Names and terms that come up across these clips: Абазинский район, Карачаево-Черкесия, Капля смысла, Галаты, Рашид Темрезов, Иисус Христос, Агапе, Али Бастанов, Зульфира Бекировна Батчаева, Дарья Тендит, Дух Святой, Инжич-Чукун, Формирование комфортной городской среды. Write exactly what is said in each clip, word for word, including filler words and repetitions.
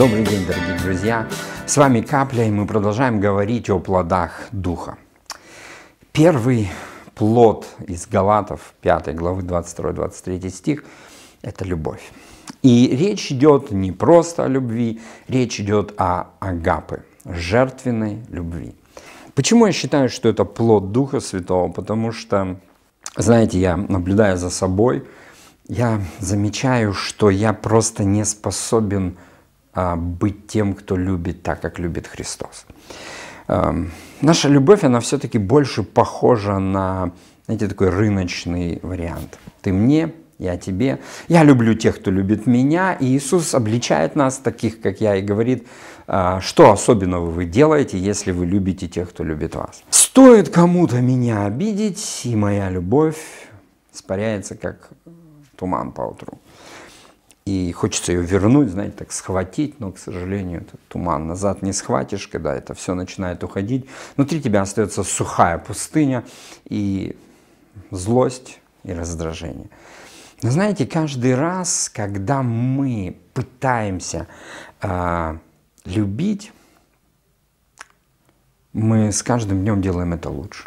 Добрый день, дорогие друзья! С вами Капля, и мы продолжаем говорить о плодах Духа. Первый плод из Галатов, пятой главы, двадцать второй — двадцать третий стих, это любовь. И речь идет не просто о любви, речь идет о агапе, жертвенной любви. Почему я считаю, что это плод Духа Святого? Потому что, знаете, я, наблюдая за собой, я замечаю, что я просто не способен а, быть тем, кто любит так, как любит Христос. А, наша любовь, она все-таки больше похожа на, знаете, такой рыночный вариант. Ты мне, я тебе. Я люблю тех, кто любит меня. И Иисус обличает нас, таких, как я, и говорит, а, что особенного вы делаете, если вы любите тех, кто любит вас. Стоит кому-то меня обидеть, и моя любовь испаряется, как туман поутру. И хочется ее вернуть, знаете, так схватить, но, к сожалению, этот туман назад не схватишь, когда это все начинает уходить. Внутри тебя остается сухая пустыня и злость, и раздражение. Но знаете, каждый раз, когда мы пытаемся э, любить, мы с каждым днем делаем это лучше.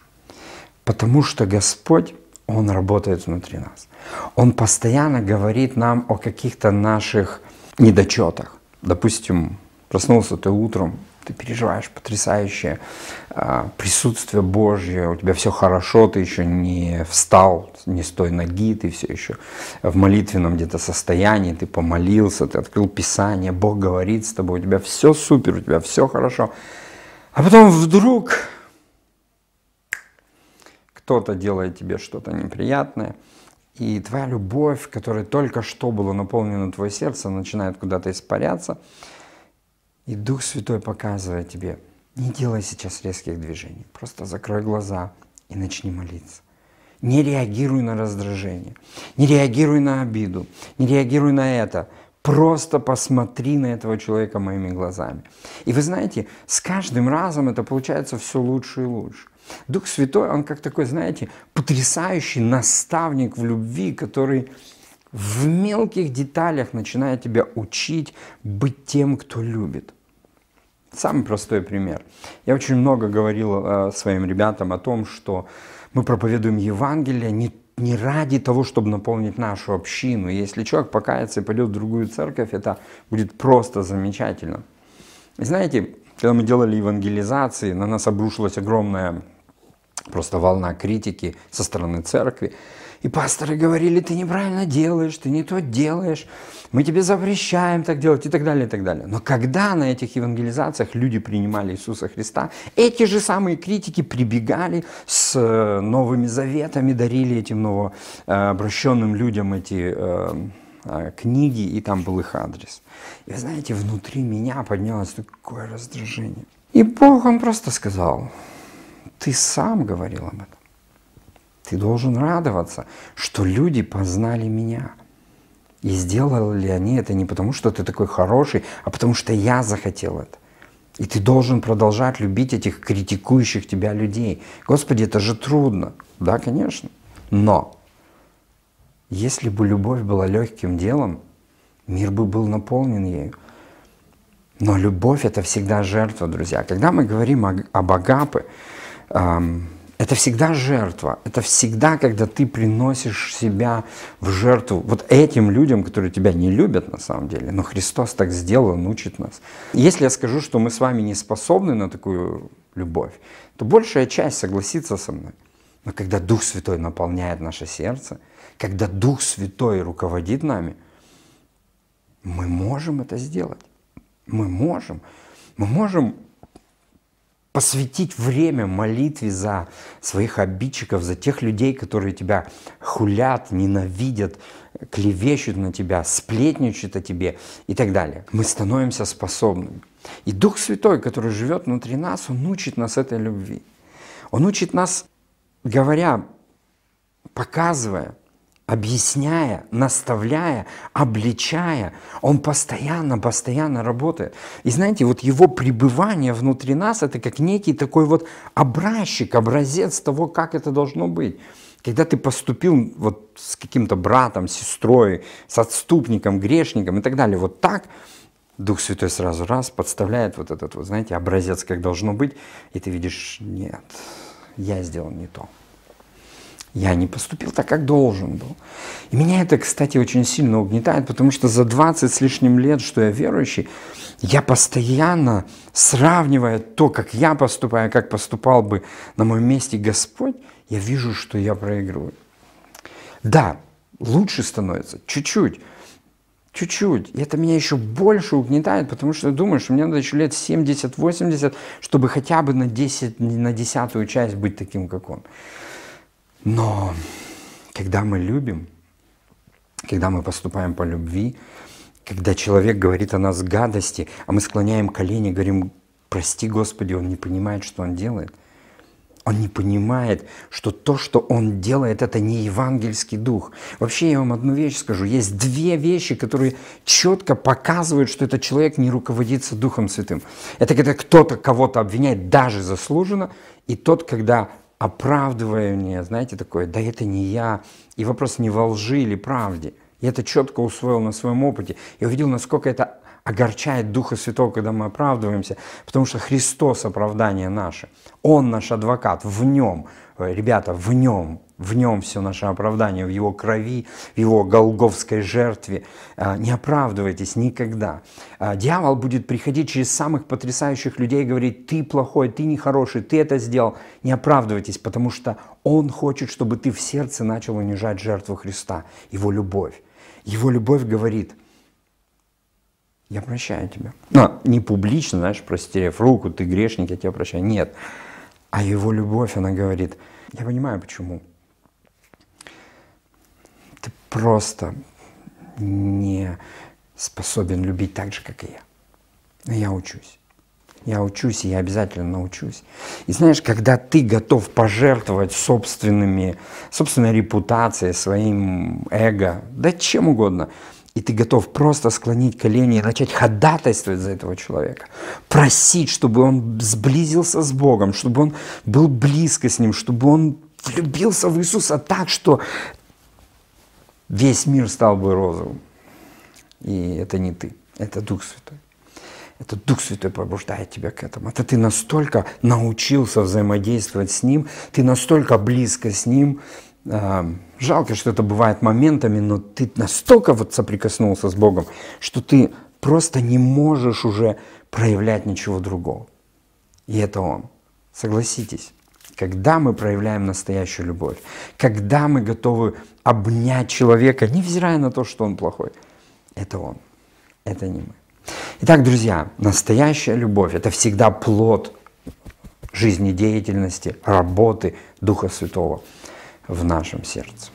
Потому что Господь, Он работает внутри нас. Он постоянно говорит нам о каких-то наших недочетах. Допустим, проснулся ты утром, ты переживаешь потрясающее э, присутствие Божье, у тебя все хорошо, ты еще не встал не с той ноги, ты все еще в молитвенном где-то состоянии, ты помолился, ты открыл Писание, Бог говорит с тобой, у тебя все супер, у тебя все хорошо. А потом вдруг кто-то делает тебе что-то неприятное, и твоя любовь, которая только что была наполнена твое сердце, начинает куда-то испаряться, и Дух Святой показывает тебе, не делай сейчас резких движений, просто закрой глаза и начни молиться. Не реагируй на раздражение, не реагируй на обиду, не реагируй на это, просто посмотри на этого человека моими глазами. И вы знаете, с каждым разом это получается все лучше и лучше. Дух Святой, Он как такой, знаете, потрясающий наставник в любви, который в мелких деталях начинает тебя учить быть тем, кто любит. Самый простой пример. Я очень много говорил э, своим ребятам о том, что мы проповедуем Евангелие не не ради того, чтобы наполнить нашу общину. Если человек покается и пойдет в другую церковь, это будет просто замечательно. И знаете, когда мы делали евангелизации, на нас обрушилась огромная просто волна критики со стороны церкви. И пасторы говорили, ты неправильно делаешь, ты не то делаешь, мы тебе запрещаем так делать и так далее, и так далее. Но когда на этих евангелизациях люди принимали Иисуса Христа, эти же самые критики прибегали с новыми заветами, дарили этим новообращенным людям эти книги, и там был их адрес. И знаете, внутри меня поднялось такое раздражение. И Бог, Он просто сказал, ты сам говорил об этом. Ты должен радоваться, что люди познали меня. И сделали они это не потому, что ты такой хороший, а потому что я захотел это. И ты должен продолжать любить этих критикующих тебя людей. Господи, это же трудно. Да, конечно. Но если бы любовь была легким делом, мир бы был наполнен ею. Но любовь – это всегда жертва, друзья. Когда мы говорим о, об агапе, эм, это всегда жертва. Это всегда, когда ты приносишь себя в жертву вот этим людям, которые тебя не любят на самом деле. Но Христос так сделал, Он учит нас. Если я скажу, что мы с вами не способны на такую любовь, то большая часть согласится со мной. Но когда Дух Святой наполняет наше сердце, когда Дух Святой руководит нами, мы можем это сделать. Мы можем. Мы можем посвятить время молитве за своих обидчиков, за тех людей, которые тебя хулят, ненавидят, клевещут на тебя, сплетничают о тебе и так далее. Мы становимся способными. И Дух Святой, который живет внутри нас, Он учит нас этой любви. Он учит нас, говоря, показывая, объясняя, наставляя, обличая. Он постоянно, постоянно работает. И знаете, вот Его пребывание внутри нас – это как некий такой вот образчик, образец того, как это должно быть. Когда ты поступил вот с каким-то братом, сестрой, с отступником, грешником и так далее, вот так, Дух Святой сразу раз подставляет вот этот, вот, знаете, образец, как должно быть, и ты видишь, нет, я сделал не то. Я не поступил так, как должен был. И меня это, кстати, очень сильно угнетает, потому что за двадцать с лишним лет, что я верующий, я постоянно, сравнивая то, как я поступаю, как поступал бы на моем месте Господь, я вижу, что я проигрываю. Да, лучше становится, чуть-чуть, чуть-чуть. И это меня еще больше угнетает, потому что я думаю, что мне надо еще лет семьдесят-восемьдесят, чтобы хотя бы на, десять, на десятую часть быть таким, как он. Но когда мы любим, когда мы поступаем по любви, когда человек говорит о нас гадости, а мы склоняем колени, говорим, прости, Господи, он не понимает, что он делает. Он не понимает, что то, что он делает, это не евангельский дух. Вообще, я вам одну вещь скажу. Есть две вещи, которые четко показывают, что этот человек не руководится Духом Святым. Это когда кто-то кого-то обвиняет, даже заслуженно, и тот, когда... оправдывание, знаете, такое, да это не я. И вопрос не во лжи или правде. Я это четко усвоил на своем опыте. Я увидел, насколько это огорчает Духа Святого, когда мы оправдываемся, потому что Христос — оправдание наше. Он наш адвокат, в Нем, ребята, в Нем, в Нем все наше оправдание, в Его крови, в Его голгофской жертве. Не оправдывайтесь никогда. Дьявол будет приходить через самых потрясающих людей и говорить, ты плохой, ты нехороший, ты это сделал. Не оправдывайтесь, потому что он хочет, чтобы ты в сердце начал унижать жертву Христа, Его любовь. Его любовь говорит, я прощаю тебя. Но не публично, знаешь, простерев руку, ты грешник, я тебя прощаю. Нет. А Его любовь, она говорит, я понимаю, почему. Ты просто не способен любить так же, как и я. Но я учусь. Я учусь, и я обязательно научусь. И знаешь, когда ты готов пожертвовать собственными, собственной репутацией, своим эго, да чем угодно, и ты готов просто склонить колени и начать ходатайствовать за этого человека, просить, чтобы он сблизился с Богом, чтобы он был близко с Ним, чтобы он влюбился в Иисуса так, что... весь мир стал бы розовым. И это не ты, это Дух Святой. Это Дух Святой побуждает тебя к этому. Это ты настолько научился взаимодействовать с Ним, ты настолько близко с Ним. Жалко, что это бывает моментами, но ты настолько вот соприкоснулся с Богом, что ты просто не можешь уже проявлять ничего другого. И это Он. Согласитесь. Когда мы проявляем настоящую любовь, когда мы готовы обнять человека, невзирая на то, что он плохой, это он, это не мы. Итак, друзья, настоящая любовь – это всегда плод жизнедеятельности, работы Духа Святого в нашем сердце.